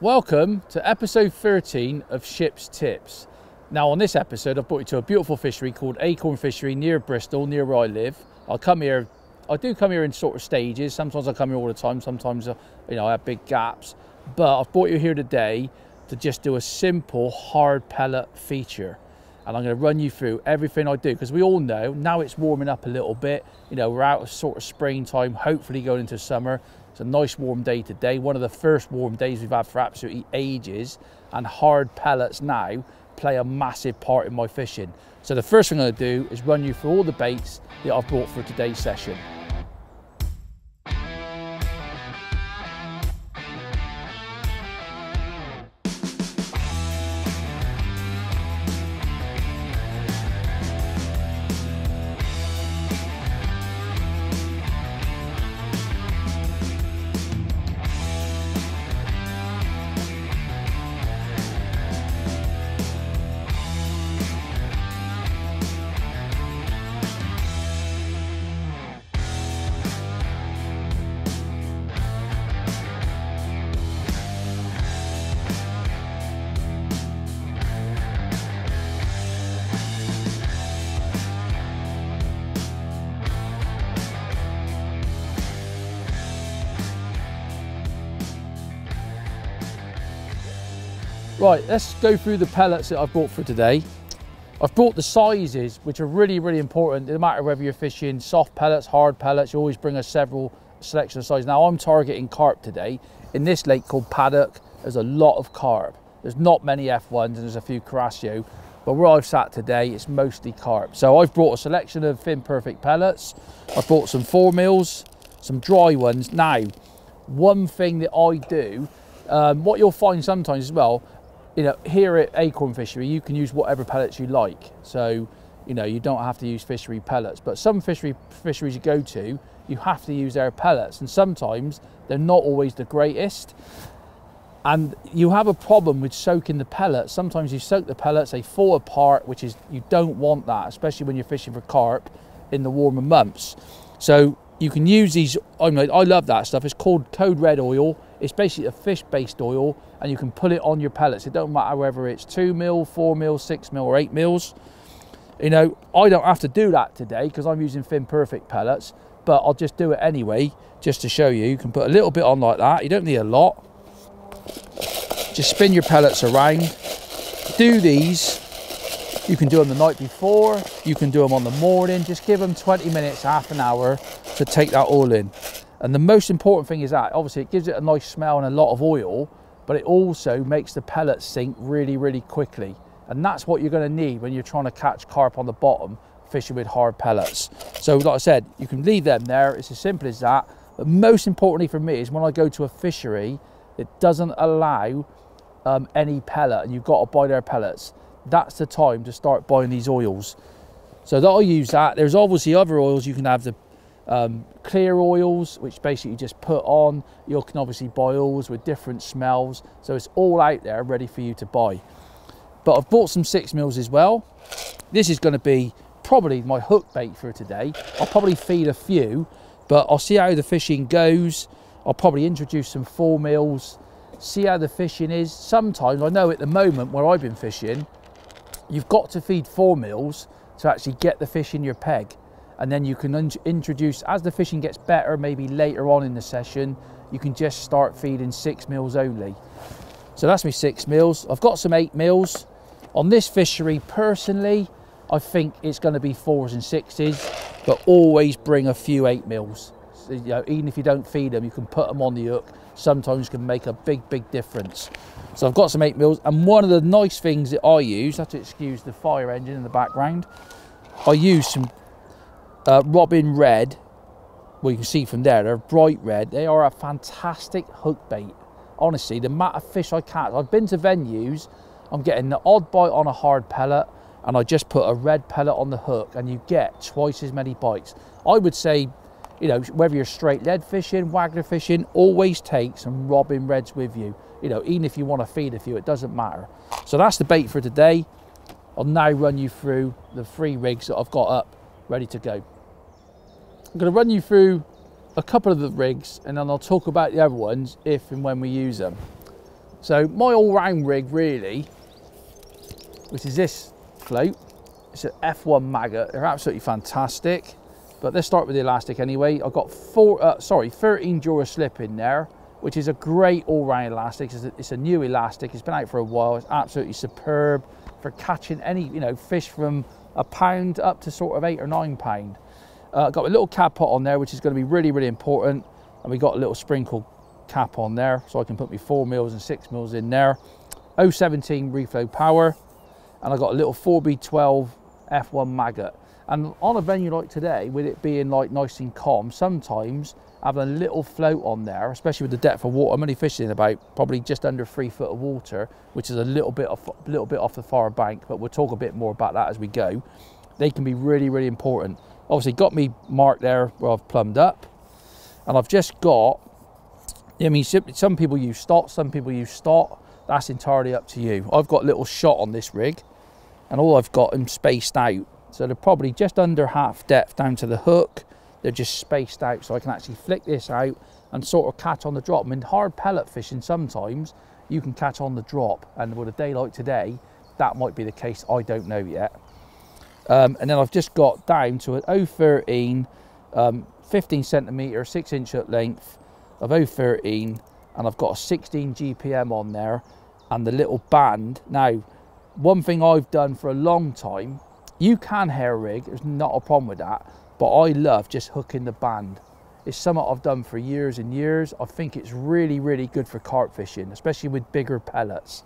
Welcome to episode 13 of Ship's Tips. Now on this episode I've brought you to a beautiful fishery called Acorn Fishery near Bristol, near where I live. I do come here in sort of stages. Sometimes I come here all the time, sometimes you know I have big gaps. But I've brought you here today to just do a simple hard pellet feature. And I'm going to run you through everything I do, because we all know now it's warming up a little bit. You know, we're out of sort of springtime, hopefully going into summer. It's a nice warm day today, one of the first warm days we've had for absolutely ages, and hard pellets now play a massive part in my fishing. So the first thing I'm going to do is run you through all the baits that I've brought for today's session. Right, let's go through the pellets that I've brought for today. I've brought the sizes, which are really, really important. No matter whether you're fishing soft pellets, hard pellets, you always bring a several selection of sizes. Now I'm targeting carp today. In this lake called Paddock, there's a lot of carp. There's not many F1s and there's a few Caraccio, but where I've sat today, it's mostly carp. So I've brought a selection of Fin Perfect pellets. I've brought some 4mm, some dry ones. Now, one thing that I do, what you'll find sometimes as well, you know, here at Acorn Fishery, you can use whatever pellets you like. So, you know, you don't have to use fishery pellets, but some fisheries you go to, you have to use their pellets. And sometimes they're not always the greatest. And you have a problem with soaking the pellets. Sometimes you soak the pellets, they fall apart, which is, you don't want that, especially when you're fishing for carp in the warmer months. So you can use these, I love that stuff. It's called Cod Red Oil. It's basically a fish-based oil, and you can put it on your pellets. It don't matter whether it's 2mm, 4mm, 6mm, or 8mm. You know, I don't have to do that today because I'm using Fin Perfect pellets, but I'll just do it anyway, just to show you. You can put a little bit on like that. You don't need a lot. Just spin your pellets around. Do these. You can do them the night before. You can do them on the morning. Just give them 20 minutes, half an hour to take that oil in. And the most important thing is that, obviously, it gives it a nice smell and a lot of oil, but it also makes the pellets sink really, really quickly. And that's what you're going to need when you're trying to catch carp on the bottom, fishing with hard pellets. So, like I said, you can leave them there. It's as simple as that. But most importantly for me is when I go to a fishery, it doesn't allow any pellet, and you've got to buy their pellets. That's the time to start buying these oils. So that I use that. There's obviously other oils. You can have the clear oils, which basically you just put on. You can obviously buy oils with different smells, so it's all out there ready for you to buy. But I've bought some 6mm as well. This is going to be probably my hook bait for today. I'll probably feed a few, but I'll see how the fishing goes. I'll probably introduce some 4mm, see how the fishing is. Sometimes, I know at the moment where I've been fishing, you've got to feed 4mm to actually get the fish in your peg. And then you can introduce, as the fishing gets better, maybe later on in the session, you can just start feeding 6mm only. So that's my 6mm. I've got some 8mm. On this fishery, personally, I think it's going to be 4s and 6s, but always bring a few 8mm. So, you know, even if you don't feed them, you can put them on the hook. Sometimes can make a big, big difference. So I've got some 8mm, and one of the nice things that I use, that's to excuse the fire engine in the background, I use some Robin Red. Well, you can see from there, they're bright red. They are a fantastic hook bait. Honestly, the amount of fish I catch, I've been to venues, I'm getting the odd bite on a hard pellet, and I just put a red pellet on the hook, and you get twice as many bites. I would say, you know, whether you're straight lead fishing, waggler fishing, always take some Robin Reds with you. You know, even if you want to feed a few, it doesn't matter. So that's the bait for today. I'll now run you through the 3 rigs that I've got up, ready to go. I'm going to run you through a couple of the rigs, and then I'll talk about the other ones if and when we use them. So my all-round rig really, which is this float, it's an F1 maggot. They're absolutely fantastic, but let's start with the elastic anyway. I've got 13 Dura slip in there, which is a great all-round elastic. It's a new elastic. It's been out for a while. It's absolutely superb for catching any, you know, fish from £1 up to sort of £8 or £9. Got a little cab pot on there, which is going to be really, really important. And we got a little sprinkle cap on there, so I can put my 4mm and 6mm in there. 017 reflow power, and I got a little 4B12 F1 maggot. And on a venue like today, with it being like nice and calm, sometimes having a little float on there, especially with the depth of water, I'm only fishing in about probably just under 3 foot of water, which is a little bit off the far bank, but we'll talk a bit more about that as we go. They can be really, really important. Obviously got me marked there where I've plumbed up, and I've just got, I mean, some people use stot, some people use stot. That's entirely up to you. I've got a little shot on this rig, and all I've got them spaced out. So they're probably just under half depth down to the hook. They're just spaced out, so I can actually flick this out and sort of catch on the drop. I mean, hard pellet fishing sometimes, you can catch on the drop, and with a day like today, that might be the case, I don't know yet. And then I've just got down to an 013, 15cm, 6 inch at length of 013, and I've got a 16 GPM on there, and the little band. Now, one thing I've done for a long time, you can hair rig, there's not a problem with that, but I love just hooking the band. It's something I've done for years and years. I think it's really, really good for carp fishing, especially with bigger pellets.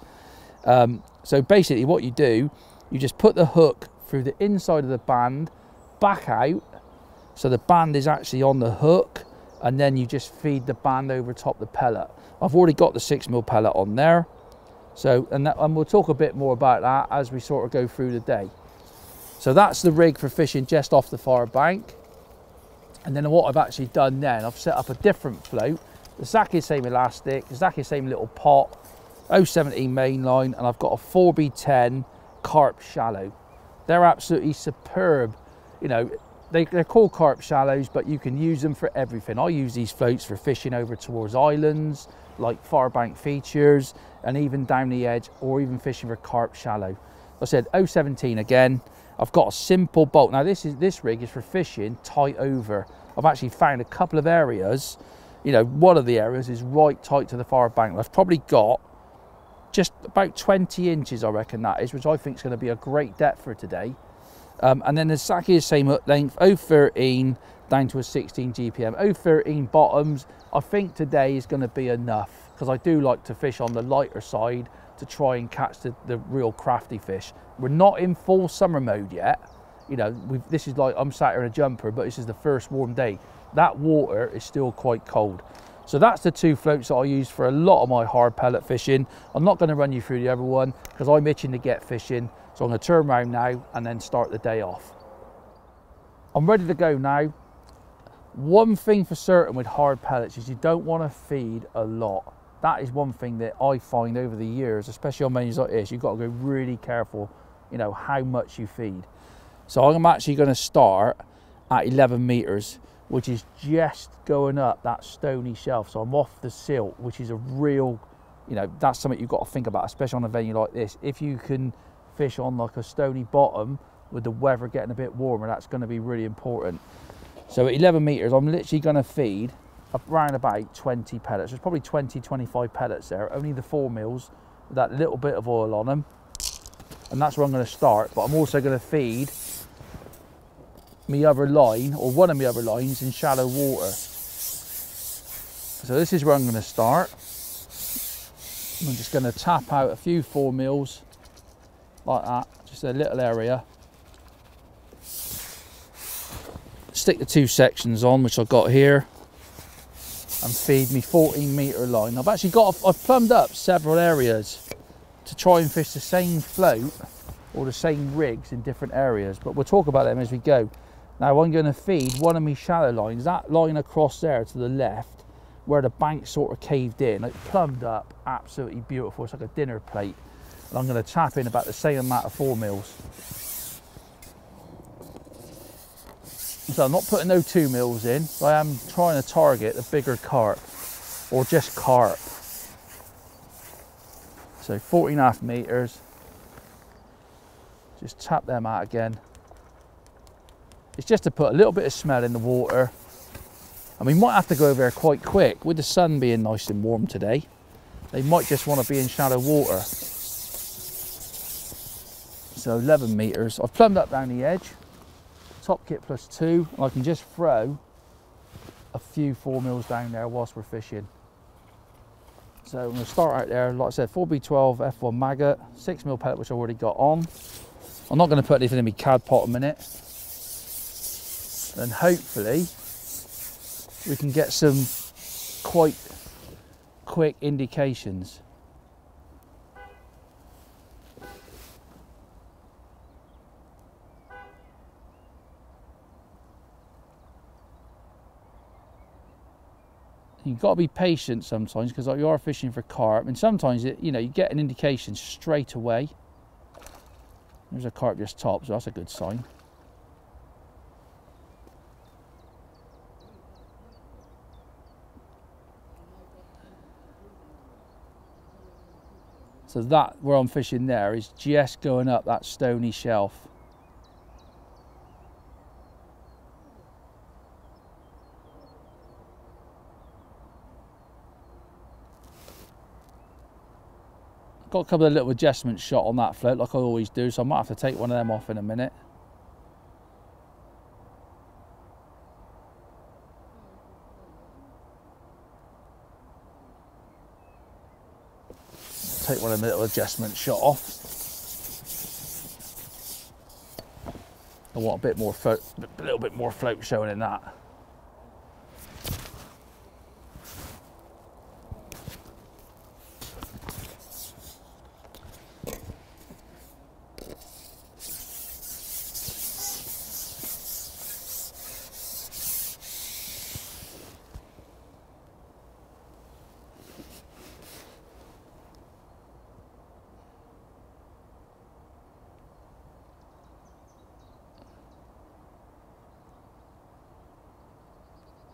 So basically what you do, you just put the hook through the inside of the band, back out, so the band is actually on the hook, and then you just feed the band over top the pellet. I've already got the 6mm pellet on there, so and we'll talk a bit more about that as we sort of go through the day. So that's the rig for fishing just off the far bank. And then what I've actually done then, I've set up a different float, the exactly same elastic, exactly same little pot, 017 mainline, and I've got a 4B10 carp shallow. They're absolutely superb. You know, they're called carp shallows, but you can use them for everything. I use these floats for fishing over towards islands, like far bank features, and even down the edge, or even fishing for carp shallow. I said 017 again. I've got a simple bolt. Now this rig is for fishing tight over. I've actually found a couple of areas, you know, one of the areas is right tight to the far bank. I've probably got just about 20 inches, I reckon that is, which I think is going to be a great depth for today. And then exactly the same hook length, 013 down to a 16 GPM. 013 bottoms, I think today is going to be enough, because I do like to fish on the lighter side to try and catch the real crafty fish. We're not in full summer mode yet. You know, this is like, I'm sat here in a jumper, but this is the first warm day. That water is still quite cold. So that's the two floats that I use for a lot of my hard pellet fishing. I'm not going to run you through the other one because I'm itching to get fishing. So I'm going to turn around now and then start the day off. I'm ready to go now. One thing for certain with hard pellets is you don't want to feed a lot. That is one thing that I find over the years, especially on menus like this, you've got to go really careful, you know, how much you feed. So I'm actually going to start at 11 meters, which is just going up that stony shelf. So I'm off the silt, which is a real, you know, that's something you've got to think about, especially on a venue like this. If you can fish on like a stony bottom with the weather getting a bit warmer, that's going to be really important. So at 11 meters, I'm literally going to feed around about 20 pellets. There's probably 20, 25 pellets there, only the 4mm with that little bit of oil on them. And that's where I'm going to start, but I'm also going to feed me other line, or one of my other lines, in shallow water. So this is where I'm going to start. I'm just going to tap out a few 4mm like that, just a little area. Stick the two sections on, which I've got here, and feed me 14-meter line. I've actually got, I've plumbed up several areas to try and fish the same float or the same rigs in different areas, but we'll talk about them as we go. Now I'm going to feed one of my shallow lines, that line across there to the left where the bank sort of caved in. It plumbed up, absolutely beautiful. It's like a dinner plate. And I'm going to tap in about the same amount of 4mm. So I'm not putting no 2mm in, but I am trying to target the bigger carp, or just carp. So 14.5 meters. Just tap them out again. It's just to put a little bit of smell in the water. And we might have to go over there quite quick. With the sun being nice and warm today, they might just want to be in shallow water. So 11 meters. I've plumbed up down the edge. Top kit +2. And I can just throw a few 4mm down there whilst we're fishing. So I'm going to start out there. Like I said, 4B12 F1 maggot, 6mm pellet, which I already got on. I'm not going to put anything in my cad pot a minute. And hopefully we can get some quite quick indications. You've got to be patient sometimes, because like you are fishing for carp, and sometimes it, you get an indication straight away. There's a carp just top, so that's a good sign. So that where I'm fishing there is just going up that stony shelf. Got a couple of little adjustment shot on that float, like I always do, so I might have to take one of them off in a minute. Take one of them little adjustment shot off. I want a bit more float, a little bit more float showing in that.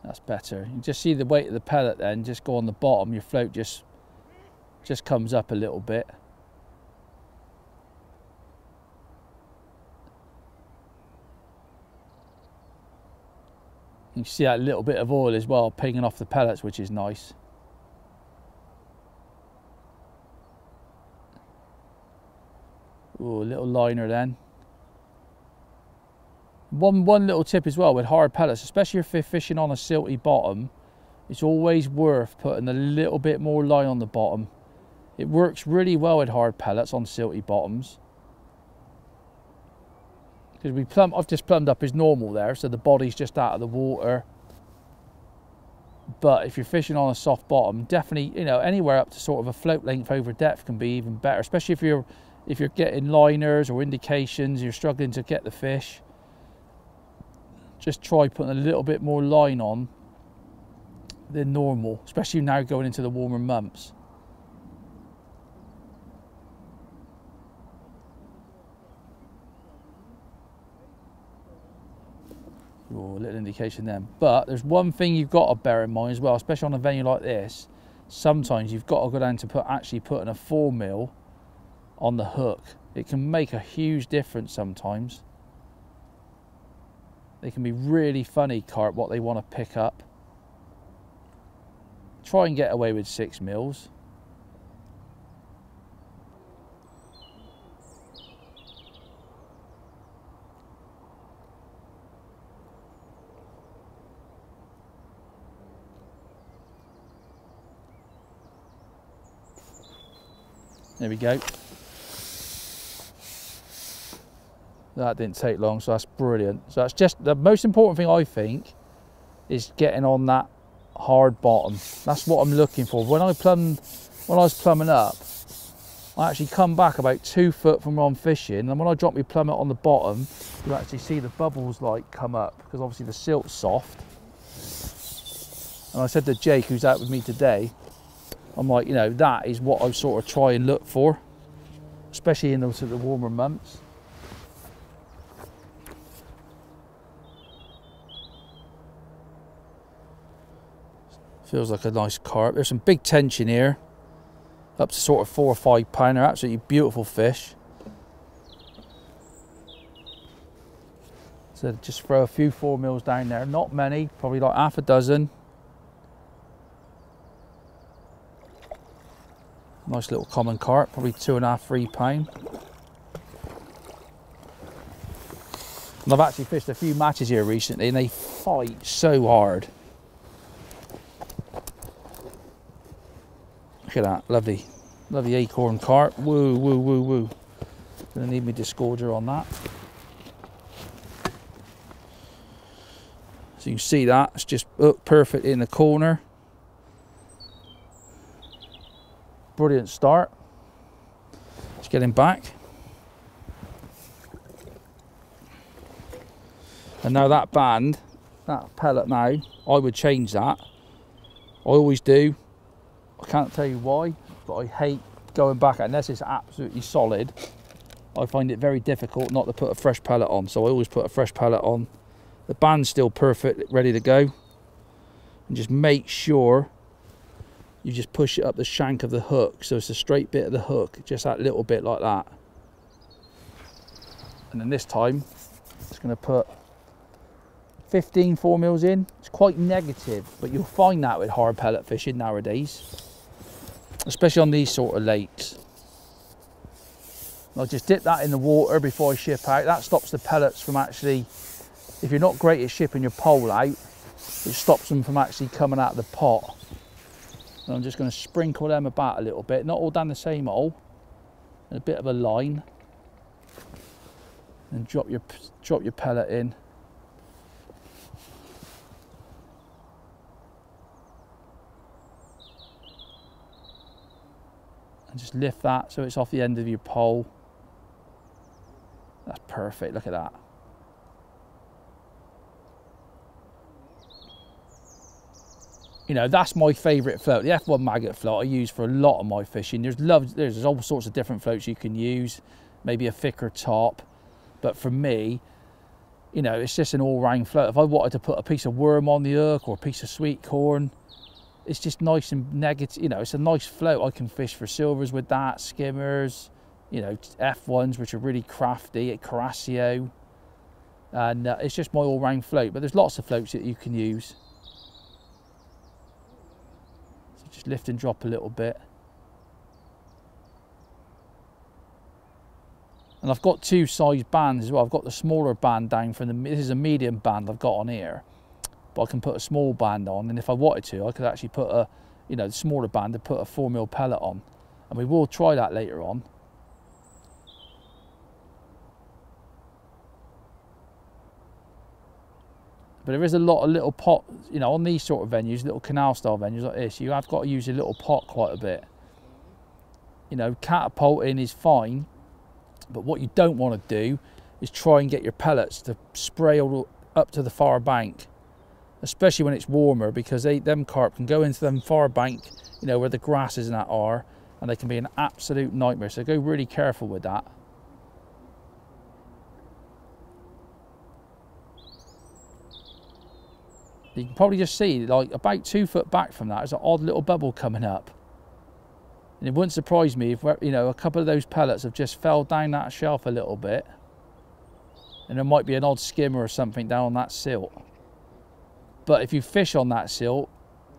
That's better. You just see the weight of the pellet then, just go on the bottom, your float just comes up a little bit. You see that little bit of oil as well pinging off the pellets, which is nice. Ooh, a little liner then. One little tip as well with hard pellets, especially if you're fishing on a silty bottom, it's always worth putting a little bit more line on the bottom. It works really well with hard pellets on silty bottoms. Because I've just plumbed up as normal there, so the body's just out of the water. But if you're fishing on a soft bottom, definitely, anywhere up to sort of a float length over depth can be even better, especially if you're getting liners or indications, you're struggling to get the fish. Just try putting a little bit more line on than normal, especially now going into the warmer months. Oh, a little indication then. But there's one thing you've got to bear in mind as well, especially on a venue like this. Sometimes you've got to go down to putting a 4mm on the hook. It can make a huge difference sometimes. They can be really funny, carp, what they want to pick up. Try and get away with 6mm. There we go. That didn't take long, so that's brilliant. So that's just the most important thing, I think, is getting on that hard bottom. That's what I'm looking for. When I was plumbing up, I actually come back about 2 foot from where I'm fishing, and when I drop my plummet on the bottom, you actually see the bubbles come up, because obviously the silt's soft. And I said to Jake, who's out with me today, I'm like, that is what I sort of try and look for, especially in the warmer months. Feels like a nice carp. There's some big tension here. up to sort of 4 or 5 pound. They're absolutely beautiful fish. So just throw a few 4 mils down there, not many, probably like half a dozen. Nice little common carp, probably 2.5, 3 pound. And I've actually fished a few matches here recently and they fight so hard. Look at that, lovely, lovely acorn carp. Woo, woo, woo, woo. Gonna need me disgorger on that. So you can see that, it's just hooked perfect in the corner. Brilliant start. Let's get him back. And now that band, that pellet now, I would change that. I always do. I can't tell you why, but I hate going back unless it's absolutely solid. I find it very difficult not to put a fresh pellet on, so I always put a fresh pellet on. The band's still perfect, ready to go. And just make sure you just push it up the shank of the hook, so it's a straight bit of the hook, just that little bit like that. And then this time, just gonna put 15 4 mils in. It's quite negative, but you'll find that with hard pellet fishing nowadays, especially on these sort of lakes. I'll just dip that in the water before I ship out. That stops the pellets from actually, if you're not great at shipping your pole out, it stops them from actually coming out of the pot. And I'm just going to sprinkle them about a little bit, not all down the same hole, and a bit of a line, and drop your pellet in. And just lift that so it's off the end of your pole. That's perfect, look at that. You know, that's my favourite float, the F1 maggot float I use for a lot of my fishing. There's all sorts of different floats you can use, maybe a thicker top. But for me, you know, it's just an all-round float. If I wanted to put a piece of worm on the hook or a piece of sweet corn, it's just nice and negative, you know, it's a nice float. I can fish for silvers with that, skimmers, you know, F1s, which are really crafty, at Caraccio. And it's just my all-round float, but there's lots of floats that you can use. Just lift and drop a little bit. And I've got two size bands as well. I've got the smaller band down from this is a medium band I've got on here, but I can put a small band on, and if I wanted to, I could actually put a, you know, the smaller band to put a 4 mil pellet on, and we will try that later on. But there is a lot of little pot, you know, on these sort of venues, little canal style venues like this, you have got to use your little pot quite a bit. You know, catapulting is fine, but what you don't want to do is try and get your pellets to spray all up to the far bank, especially when it's warmer, because them carp can go into them far bank, you know, where the grasses and that are, and they can be an absolute nightmare. So go really careful with that. You can probably just see, like, about 2 foot back from that, there's an odd little bubble coming up. And it wouldn't surprise me if, you know, a couple of those pellets have just fell down that shelf a little bit. And there might be an odd skimmer or something down on that silt. But if you fish on that silt,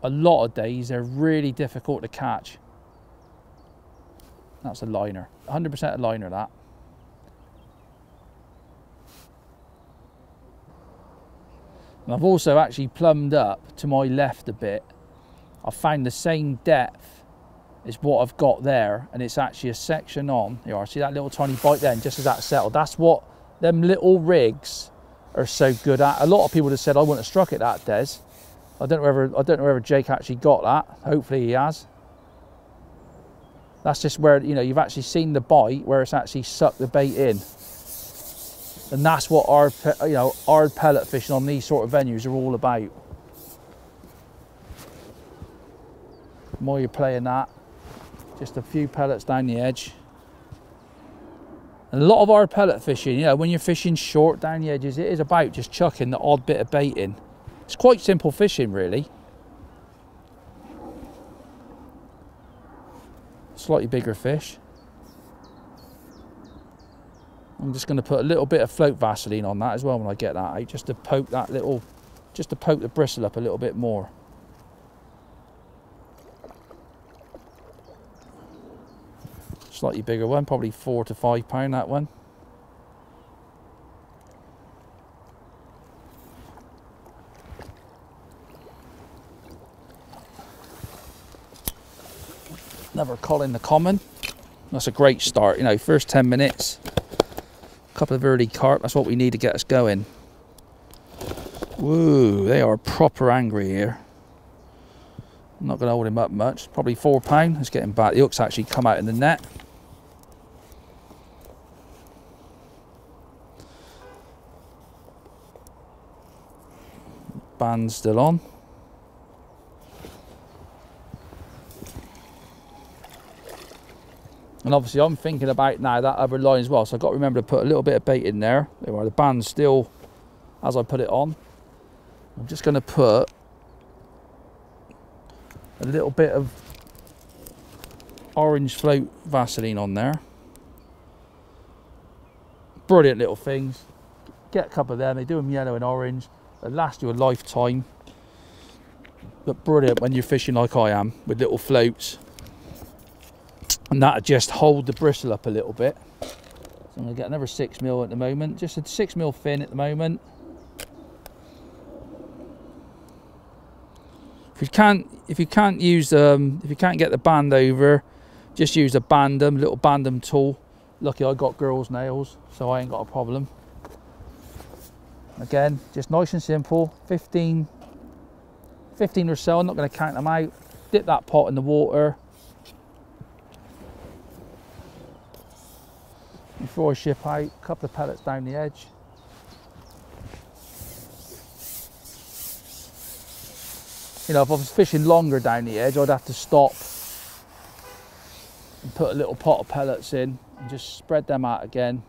a lot of days they're really difficult to catch. That's a liner, 100% a liner, that. And I've also actually plumbed up to my left a bit. I found the same depth as what I've got there, and it's actually a section on. You see that little tiny bite then, just as that settled. That's what them little rigs are so good at. A lot of people have said I wouldn't have struck it that, Des. I don't know whether Jake actually got that. Hopefully he has. That's just where, you know, you've actually seen the bite where it's actually sucked the bait in. And that's what our, you know, hard pellet fishing on these sort of venues are all about. The more you're playing that, just a few pellets down the edge. And a lot of hard pellet fishing, you know, when you're fishing short down the edges, it is about just chucking the odd bit of bait in. It's quite simple fishing, really. slightly bigger fish. I'm just going to put a little bit of float Vaseline on that as well when I get that out, just to poke that little, just to poke the bristle up a little bit more. Slightly bigger one, probably 4 to 5 pound, that one. Another cod in the common. That's a great start, you know, first 10 minutes. A couple of early carp, that's what we need to get us going. Woo, they are proper angry here. I'm not going to hold him up much, probably 4 pound. Let's get him back. The hook's actually come out in the net. Band's still on. And obviously I'm thinking about now that other line as well, so I've got to remember to put a little bit of bait in there. There we are, the band's still as I put it on. I'm just going to put a little bit of orange float Vaseline on there. Brilliant little things. Get a couple of them, they do them yellow and orange. They last you a lifetime. But brilliant when you're fishing like I am with little floats. And that'll just hold the bristle up a little bit. So I'm gonna get another 6mm at the moment, just a 6mm fin at the moment. If you can't use if you can't get the band over, just use a bandom, little bandom tool. Lucky I got girls' nails, so I ain't got a problem. Again, just nice and simple, 15 or so. I'm not going to count them out. Dip that pot in the water. Before I ship out, a couple of pellets down the edge. You know, if I was fishing longer down the edge, I'd have to stop and put a little pot of pellets in and just spread them out again.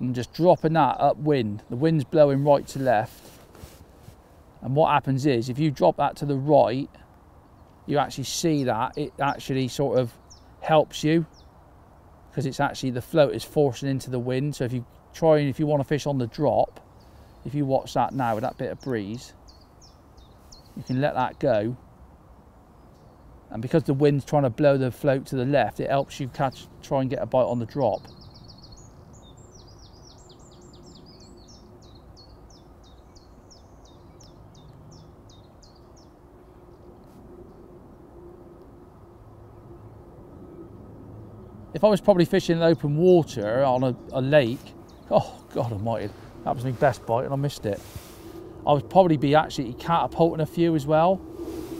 And just dropping that upwind. The wind's blowing right to left. And what happens is, if you drop that to the right, you actually see that it actually sort of helps you, because it's actually the float is forcing into the wind. So if you try and if you want to fish on the drop, if you watch that now with that bit of breeze, you can let that go, and because the wind's trying to blow the float to the left, it helps you catch, try and get a bite on the drop. If I was probably fishing in open water on a lake, oh God almighty, that was my best bite and I missed it. I would probably be actually catapulting a few as well,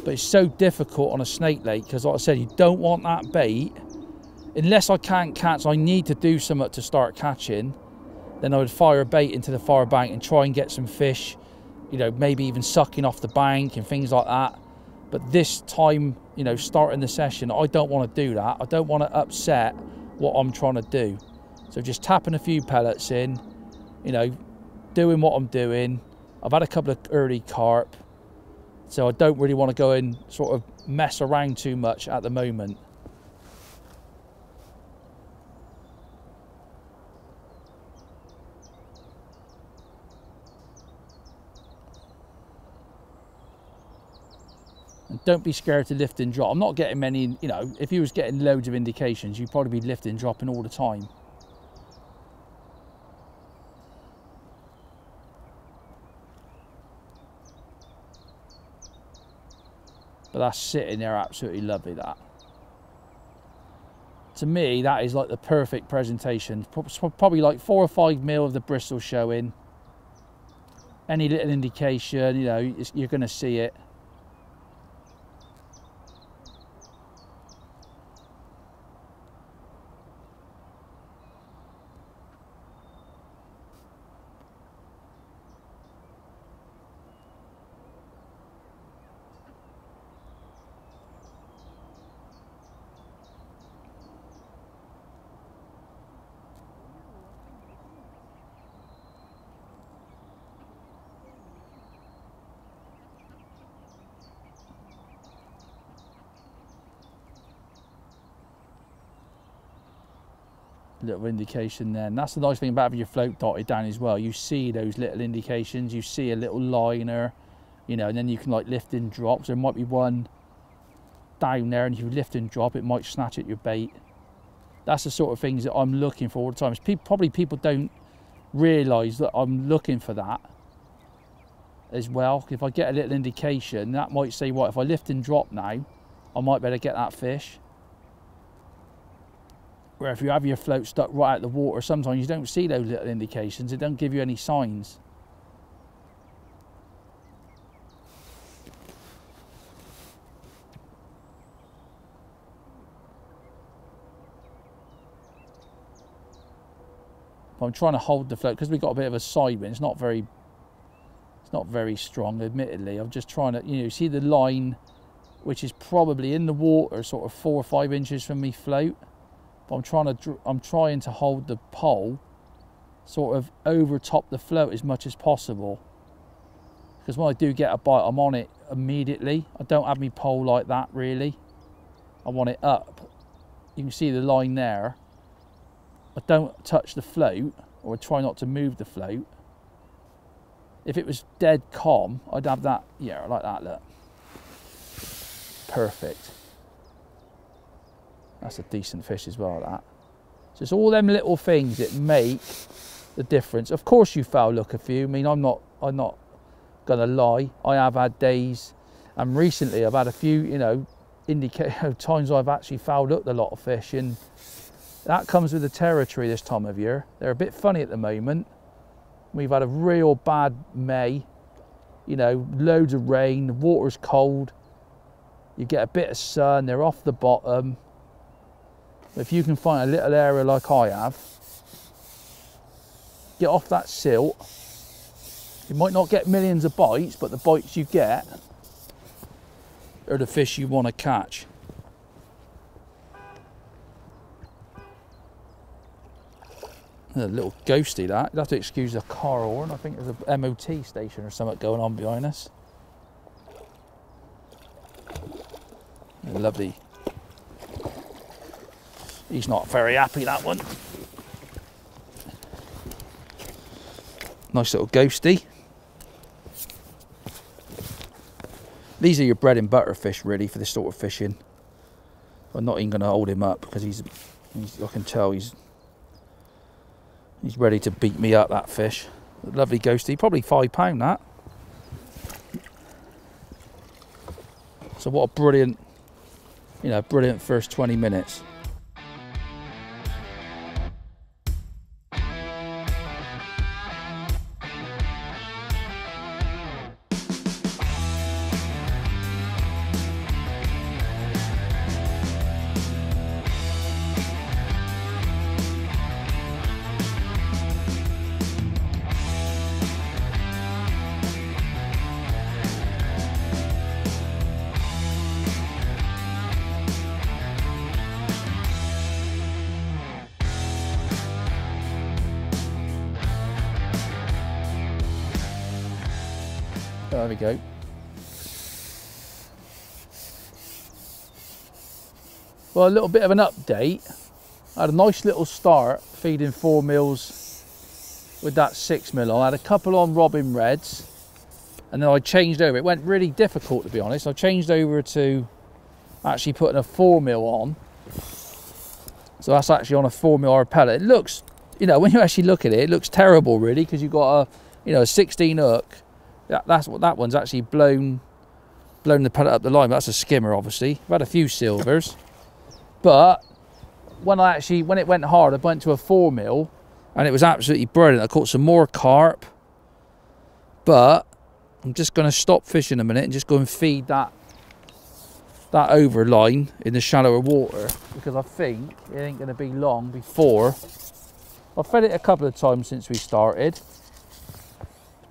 but it's so difficult on a snake lake because, like I said, you don't want that bait. Unless I can't catch, I need to do something to start catching, then I would fire a bait into the far bank and try and get some fish, you know, maybe even sucking off the bank and things like that. But this time, you know, starting the session, I don't want to do that. I don't want to upset what I'm trying to do. So just tapping a few pellets in, you know, doing what I'm doing. I've had a couple of early carp, so I don't really want to go and sort of mess around too much at the moment. And don't be scared to lift and drop. I'm not getting many, you know, if you was getting loads of indications, you'd probably be lifting and dropping all the time. But that's sitting there absolutely lovely, that. To me, that is like the perfect presentation. Probably like 4 or 5 mil of the bristle showing. Any little indication, you know, you're going to see it. little indication there. And that's the nice thing about having your float dotted down as well. You see those little indications, you see a little liner, you know, and then you can like lift and drop. So there might be one down there, and if you lift and drop, it might snatch at your bait. That's the sort of things that I'm looking for all the time. Probably people don't realise that I'm looking for that as well. If I get a little indication, that might say, well, if I lift and drop now, I might better get that fish. Where if you have your float stuck right out the water, sometimes you don't see those little indications. It don't give you any signs. But I'm trying to hold the float because we've got a bit of a side wind. It's not very strong, admittedly. I'm just trying to, you know, see the line, which is probably in the water, sort of 4 or 5 inches from me float. But I'm trying to hold the pole sort of over top the float as much as possible, because when I do get a bite, I'm on it immediately. I don't have my pole like that really. I want it up. You can see the line there. I don't touch the float, or I try not to move the float. If it was dead calm, I'd have that, yeah, like that, look. Perfect. That's a decent fish as well, that. So it's all them little things that make the difference. Of course you foul look a few. I mean, I'm not gonna lie. I have had days, and recently I've had a few, you know, times I've actually foul looked a lot of fish, and that comes with the territory this time of year. They're a bit funny at the moment. We've had a real bad May, you know, loads of rain, the water's cold. You get a bit of sun, they're off the bottom. If you can find a little area like I have, get off that silt. You might not get millions of bites, but the bites you get are the fish you want to catch. A little ghosty, that. You'll have to excuse the car horn. I think there's an MOT station or something going on behind us. Lovely. He's not very happy, that one. Nice little ghosty. These are your bread and butter fish, really, for this sort of fishing. I'm not even going to hold him up because he's I can tell he's ready to beat me up, that fish. Lovely ghosty, probably 5 pound that. So what a brilliant, you know, brilliant first 20 minutes. There we go. Well, a little bit of an update. I had a nice little start feeding 4 mils with that 6 mil on. I had a couple on Robin Reds, and then I changed over. It went really difficult, to be honest. I changed over to actually putting a 4 mil on. So that's actually on a 4 mil repeller. It looks, you know, when you actually look at it, it looks terrible really, because you've got a, you know, a 16 hook. That's what that one's actually blown the pellet up the line. That's a skimmer, obviously. I've had a few silvers, but when it went hard, I went to a 4 mil, and it was absolutely brilliant. I caught some more carp, but I'm just going to stop fishing a minute and just go and feed that over line in the shallower water, because I think it ain't going to be long before. I've fed it a couple of times since we started.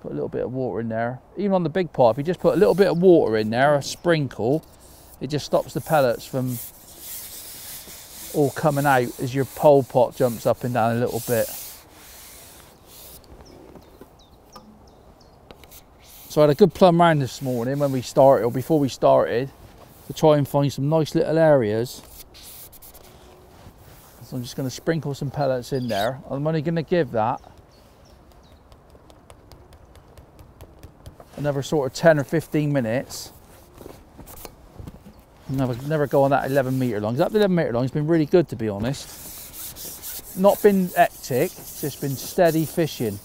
Put a little bit of water in there. Even on the big pot, if you just put a little bit of water in there, a sprinkle, it just stops the pellets from all coming out as your pole pot jumps up and down a little bit. So I had a good plumb round this morning when we started, or before we started, to try and find some nice little areas. So I'm just going to sprinkle some pellets in there. I'm only going to give that another sort of 10 or 15 minutes. Never go on that 11 metre long. That 11 metre long has been really good, to be honest. Not been hectic, just been steady fishing.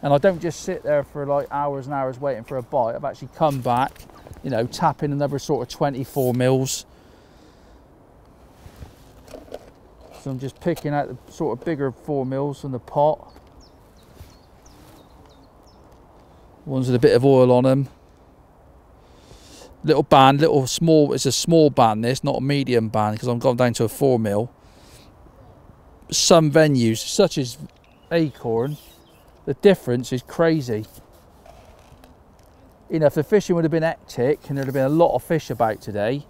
And I don't just sit there for like hours and hours waiting for a bite. I've actually come back, you know, tapping another sort of 24 mils. So I'm just picking out the sort of bigger 4 mils from the pot. Ones with a bit of oil on them. Little band, little small, it's a small band this, not a medium band, because I've gone down to a 4 mil. Some venues, such as Acorn, the difference is crazy. You know, if the fishing would have been hectic and there'd have been a lot of fish about today,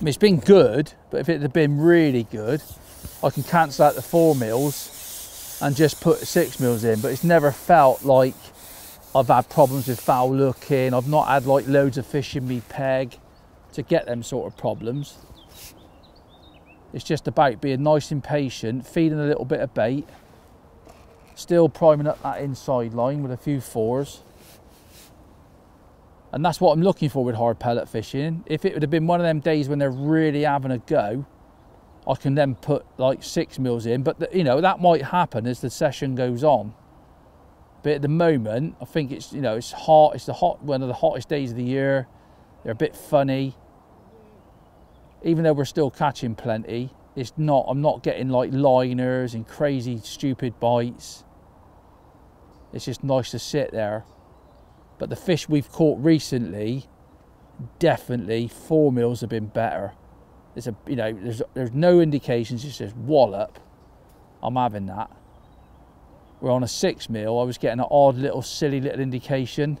I mean, it's been good, but if it had been really good, I can cancel out the 4 mils and just put 6 mils in, but it's never felt like I've had problems with foul looking. I've not had like loads of fish in me peg to get them sort of problems. It's just about being nice and patient, feeding a little bit of bait, still priming up that inside line with a few fours. And that's what I'm looking for with hard pellet fishing. If it would have been one of them days when they're really having a go, I can then put like 6 mils in, but you know, that might happen as the session goes on. But at the moment, I think it's, you know, it's hot. It's one of the hottest days of the year. They're a bit funny. Even though we're still catching plenty, it's not, I'm not getting like liners and crazy stupid bites. It's just nice to sit there. But the fish we've caught recently, definitely 4 mils have been better. It's a, you know, there's no indications. It's just wallop. I'm having that. We're on a 6 mil. I was getting an odd little silly little indication.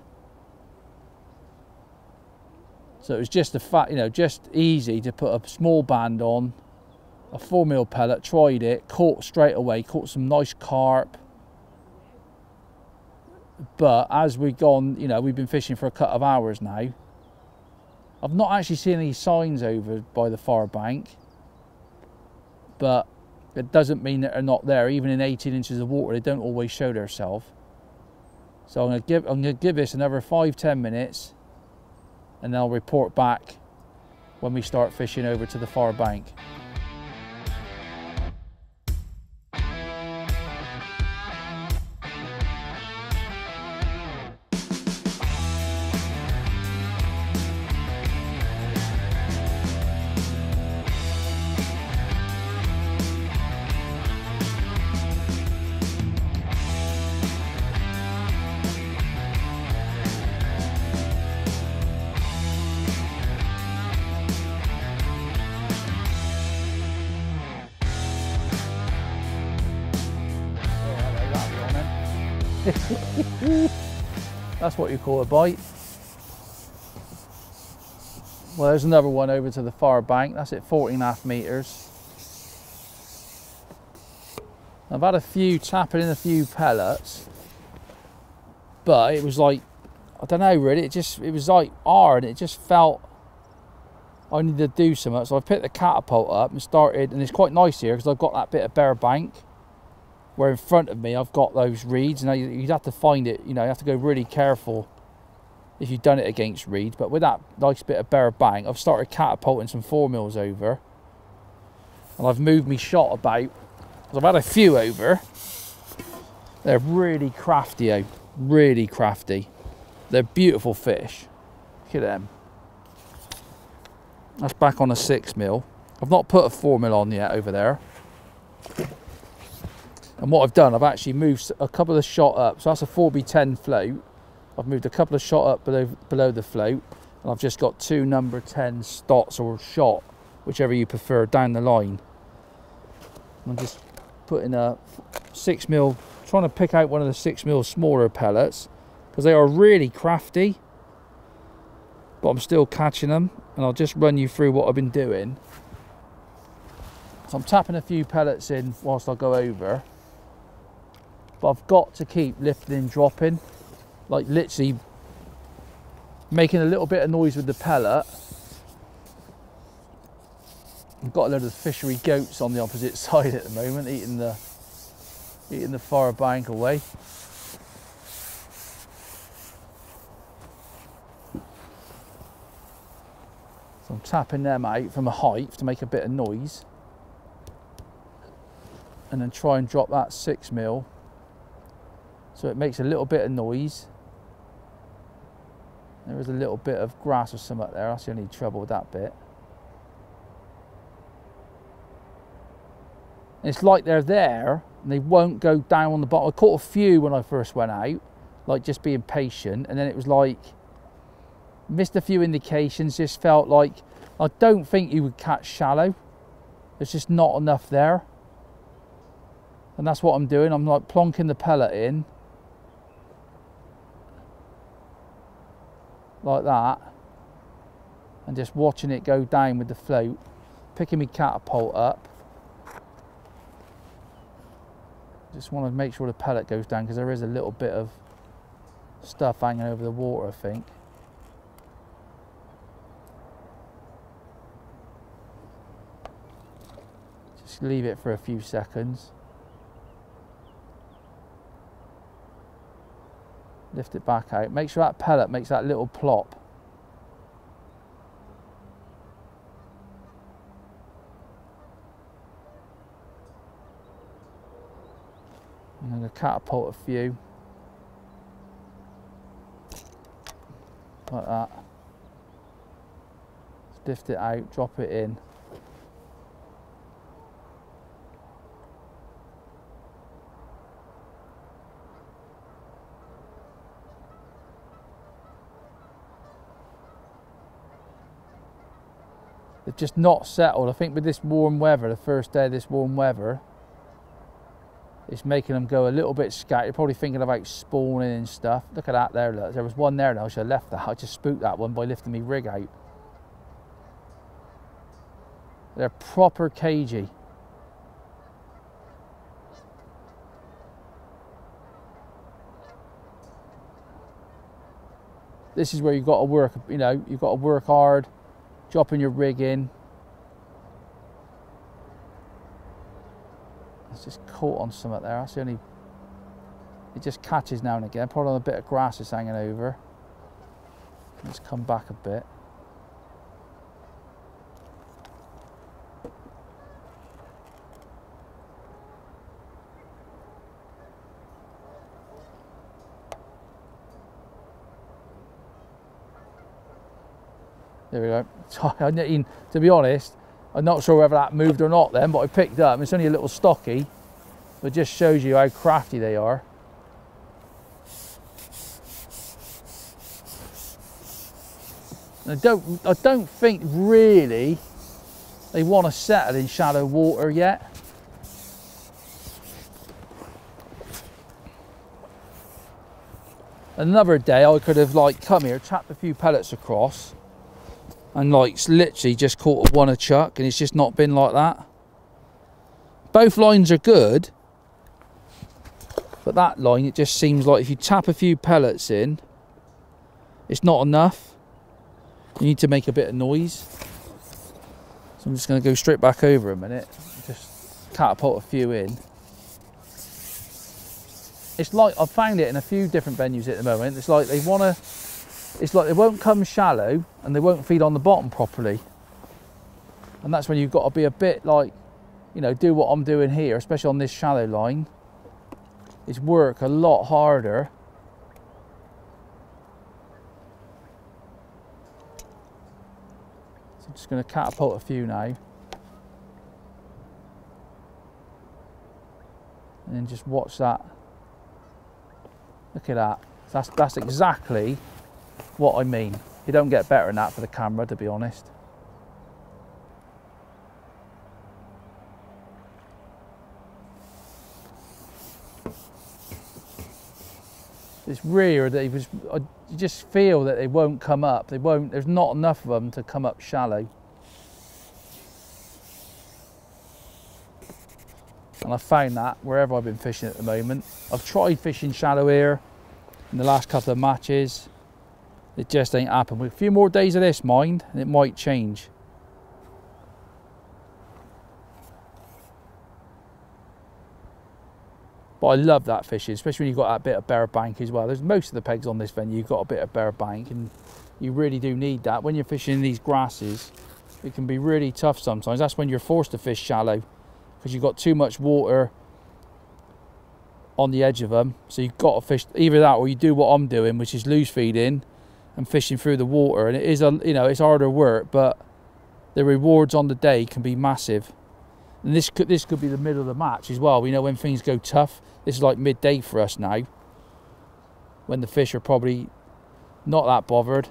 So it was just the fact, you know, just easy to put a small band on, a 4 mil pellet, tried it, caught straight away, caught some nice carp. But as we've gone, you know, we've been fishing for a couple of hours now. I've not actually seen any signs over by the far bank, but it doesn't mean that they're not there. Even in 18 inches of water, they don't always show themselves. So I'm gonna give this another 5-10 minutes, and then I'll report back when we start fishing over to the far bank. That's what you call a bite. Well, there's another one over to the far bank. That's at 14.5 meters. I've had a few tapping in a few pellets, but it was like, I don't know really, it was like hard. It just felt I needed to do something. So I picked the catapult up and started, and it's quite nice here because I've got that bit of bare bank where in front of me I've got those reeds. Now you'd have to find it, you know, you have to go really careful if you've done it against reeds, but with that nice bit of bare bank, I've started catapulting some 4 mils over, and I've moved me shot about, because I've had a few over. They're really crafty out, really crafty. They're beautiful fish. Look at them. That's back on a 6 mil. I've not put a 4 mil on yet over there. And what I've done, I've actually moved a couple of shot up. So that's a 4B10 float. I've moved a couple of shot up below the float, and I've just got two number 10 stots or shot, whichever you prefer, down the line. I'm just putting a 6 mil, trying to pick out one of the 6 mil smaller pellets, because they are really crafty, but I'm still catching them. And I'll just run you through what I've been doing. So I'm tapping a few pellets in whilst I go over. But I've got to keep lifting and dropping, like literally making a little bit of noise with the pellet. I've got a load of fishery goats on the opposite side at the moment, eating the far bank away. So I'm tapping them out from a height to make a bit of noise, and then try and drop that 6mm so it makes a little bit of noise. There is a little bit of grass or something there, that's the only trouble with that bit. It's like they're there and they won't go down on the bottom. I caught a few when I first went out, like just being patient, and then it was like, missed a few indications, just felt like, I don't think you would catch shallow. There's just not enough there. And that's what I'm doing, I'm like plonking the pellet in. Like that. And just watching it go down with the float. Picking my catapult up. Just want to make sure the pellet goes down because there is a little bit of stuff hanging over the water, I think. Just leave it for a few seconds. Lift it back out. Make sure that pellet makes that little plop. I'm going to catapult a few. Like that. Just lift it out, drop it in. They've just not settled. I think with this warm weather, the first day of this warm weather, it's making them go a little bit scat. You're probably thinking about spawning and stuff. Look at that there, look. There was one there and I should have left that. I just spooked that one by lifting me rig out. They're proper cagey. This is where you've got to work, you know, you've got to work hard. Dropping your rig in. It's just caught on something there. That's the only. It just catches now and again. Probably on a bit of grass that's hanging over. Let's come back a bit. There we go. I mean, to be honest, I'm not sure whether that moved or not then, but I picked up. It's only a little stocky, but it just shows you how crafty they are. And I don't think really they want to settle in shallow water yet. Another day I could have like come here, tapped a few pellets across, and like literally just caught one a chuck, and it's just not been like that. Both lines are good, but that line, it just seems like if you tap a few pellets in, it's not enough. You need to make a bit of noise. So I'm just going to go straight back over a minute, just catapult a few in. It's like I've found it in a few different venues at the moment. It's like they want to, it's like they won't come shallow and they won't feed on the bottom properly. And that's when you've got to be a bit like, you know, do what I'm doing here, especially on this shallow line. It's work a lot harder. So I'm just going to catapult a few now. And then just watch that. Look at that. That's exactly what I mean. You don't get better than that for the camera, to be honest. It's weird that you just feel that they won't come up. They won't. There's not enough of them to come up shallow. And I found that wherever I've been fishing at the moment. I've tried fishing shallow here in the last couple of matches. It just ain't happened. With a few more days of this, mind, and it might change. But I love that fishing, especially when you've got that bit of bare bank as well. There's most of the pegs on this venue, you've got a bit of bare bank, and you really do need that. When you're fishing these grasses, it can be really tough sometimes. That's when you're forced to fish shallow, because you've got too much water on the edge of them. So you've got to fish either that, or you do what I'm doing, which is loose feeding and fishing through the water. And it is, you know, it's harder work, but the rewards on the day can be massive. And this could be the middle of the match as well. We know when things go tough. This is like midday for us now, when the fish are probably not that bothered.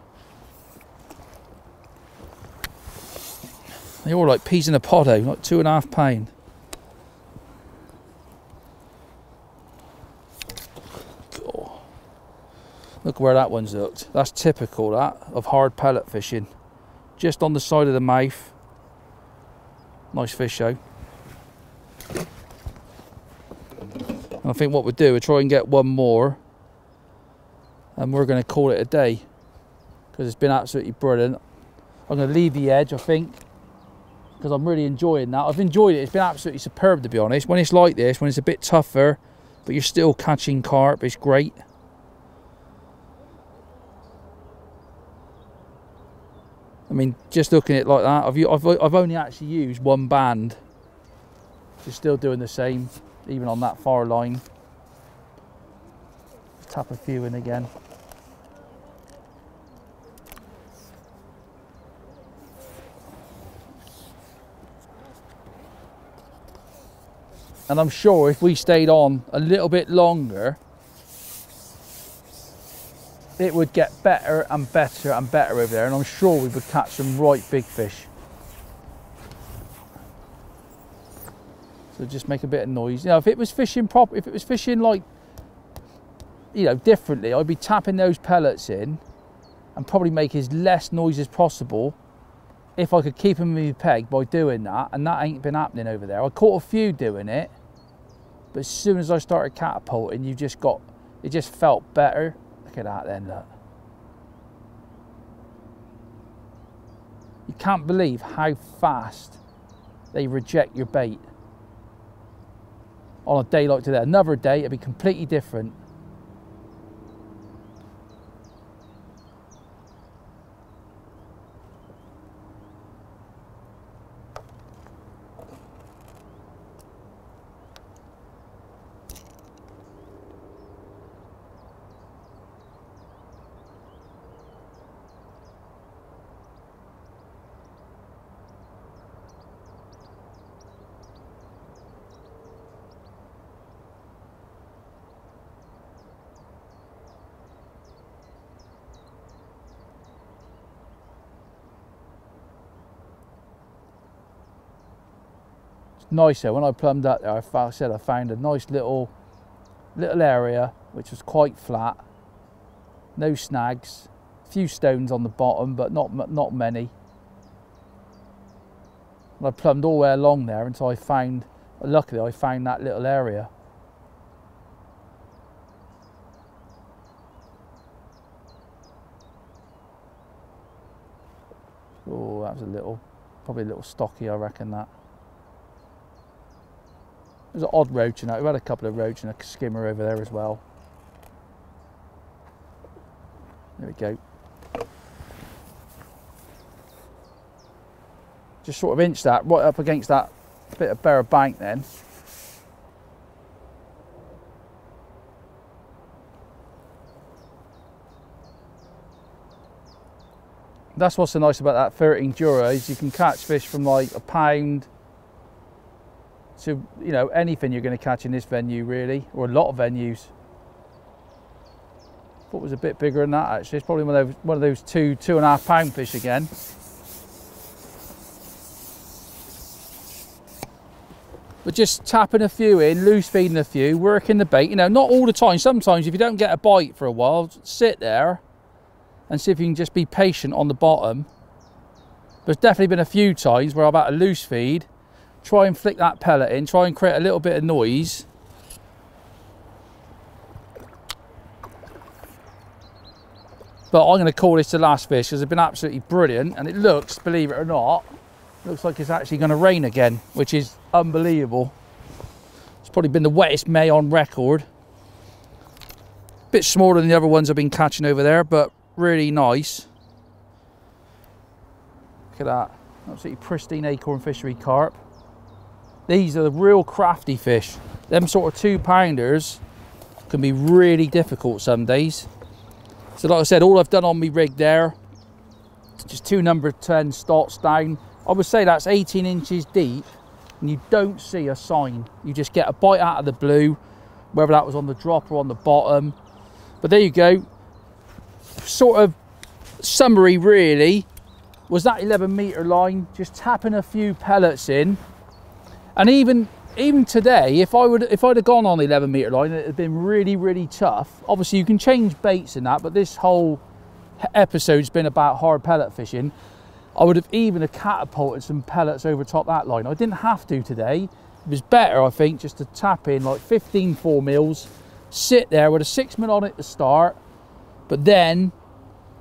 They're all like peas in a pod, like 2.5 pound. Oh, look where that one's hooked. That's typical, that, of hard pellet fishing. Just on the side of the mouth. Nice fish though. And I think what we'll do, we'll try and get one more, and we're going to call it a day, because it's been absolutely brilliant. I'm going to leave the edge, I think, because I'm really enjoying that. I've enjoyed it. It's been absolutely superb, to be honest. When it's like this, when it's a bit tougher, but you're still catching carp, it's great. I mean, just looking at it like that, I've only actually used one band. Just still doing the same, even on that far line. Tap a few in again. And I'm sure if we stayed on a little bit longer, it would get better and better and better over there, and I'm sure we would catch some right big fish. So just make a bit of noise. You know, if it was fishing proper, if it was fishing like, you know, differently, I'd be tapping those pellets in and probably make as less noise as possible if I could keep them in my peg by doing that, and that ain't been happening over there. I caught a few doing it, but as soon as I started catapulting, you just got, it just felt better. Look at that then, look. You can't believe how fast they reject your bait on a day like today. Another day, it'd be completely different. Nicer. When I plumbed up there, I said I found a nice little area which was quite flat, no snags, a few stones on the bottom, but not many. And I plumbed all the way along there until I found, luckily I found that little area. Oh, that was probably a little stocky, I reckon that. There's an odd roach in that. We've had a couple of roach and a skimmer over there as well. There we go. Just sort of inch that right up against that bit of bare bank then. That's what's so nice about that 13 Dura, is you can catch fish from like a pound to, you know, anything you're going to catch in this venue really, or a lot of venues. I thought it was a bit bigger than that actually. It's probably one of those 2.5 pound fish again. But just tapping a few in, loose feeding a few, working the bait, you know, not all the time. Sometimes if you don't get a bite for a while, sit there and see if you can just be patient on the bottom. There's definitely been a few times where I've had a loose feed, try and flick that pellet in, try and create a little bit of noise. But I'm going to call this the last fish, because it's been absolutely brilliant, and it looks, believe it or not, looks like it's actually going to rain again, which is unbelievable. It's probably been the wettest May on record. A bit smaller than the other ones I've been catching over there, but really nice. Look at that, absolutely pristine Acorn Fishery carp. These are the real crafty fish. Them sort of 2-pounders can be really difficult some days. So like I said, all I've done on my rig there, just 2 number 10 stots down. I would say that's 18 inches deep, and you don't see a sign. You just get a bite out of the blue, whether that was on the drop or on the bottom. But there you go. Sort of summary really was that 11-meter line, just tapping a few pellets in. And even today, if I'd have gone on the 11-meter line, it had been really tough. Obviously you can change baits and that, but this whole episode's been about hard pellet fishing. I would have even catapulted some pellets over top that line. I didn't have to today. It was better, I think, just to tap in like 15 4mm, sit there with a 6mm on it to start, but then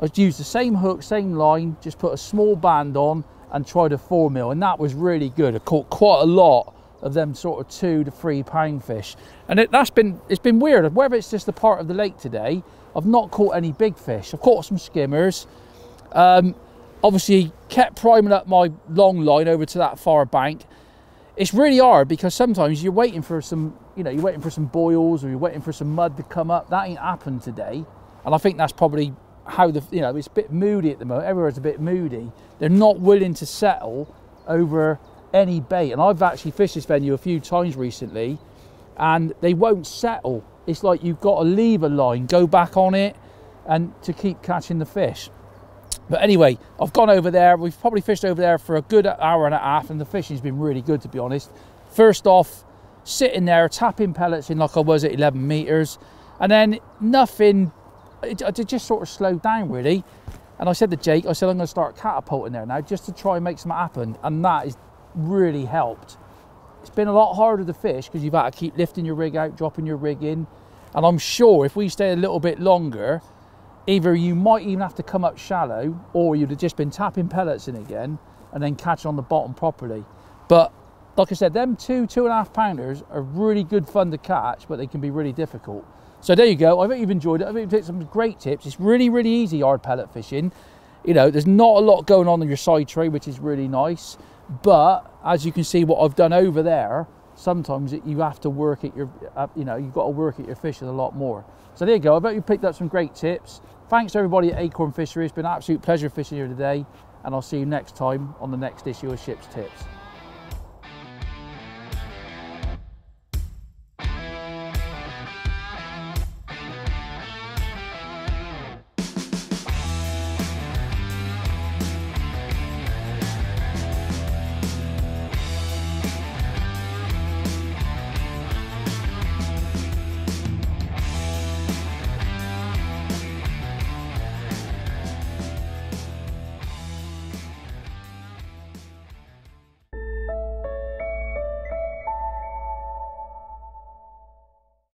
I used the same hook, same line, just put a small band on and tried a 4mm, and that was really good. I caught quite a lot of them sort of 2 to 3 pound fish, and it's been weird. Whether it's just a part of the lake today, I've not caught any big fish. I've caught some skimmers. Obviously kept priming up my long line over to that far bank. It's really hard because sometimes you're waiting for some, you know, you're waiting for some boils or you're waiting for some mud to come up. That ain't happened today, and I think that's probably how the, you know, it's a bit moody at the moment. Everywhere's a bit moody. They're not willing to settle over any bait, and I've actually fished this venue a few times recently and they won't settle. It's like you've got to leave a line, go back on it, and to keep catching the fish. But anyway, I've gone over there. We've probably fished over there for a good hour and a half, and the fishing's been really good, to be honest. First off, sitting there tapping pellets in like I was at 11 meters, and then nothing. It just sort of slowed down really, and I said to Jake, I said, I'm going to start catapulting there now just to try and make something happen, and that is really helped. It's been a lot harder to fish because you've had to keep lifting your rig out, dropping your rig in, and I'm sure if we stay a little bit longer, either you might even have to come up shallow, or you'd have just been tapping pellets in again and then catching on the bottom properly. But like I said, them 2, 2.5 pounders are really good fun to catch, but they can be really difficult. So there you go. I hope you've enjoyed it. I hope you've taken some great tips. It's really easy hard pellet fishing. You know, there's not a lot going on your side tray, which is really nice. But as you can see what I've done over there, sometimes you have to work at your, you know, you've got to work at your fishing a lot more. So there you go. I bet you picked up some great tips. Thanks to everybody at Acorn Fishery. It's been an absolute pleasure fishing here today, and I'll see you next time on the next issue of Ship's Tips.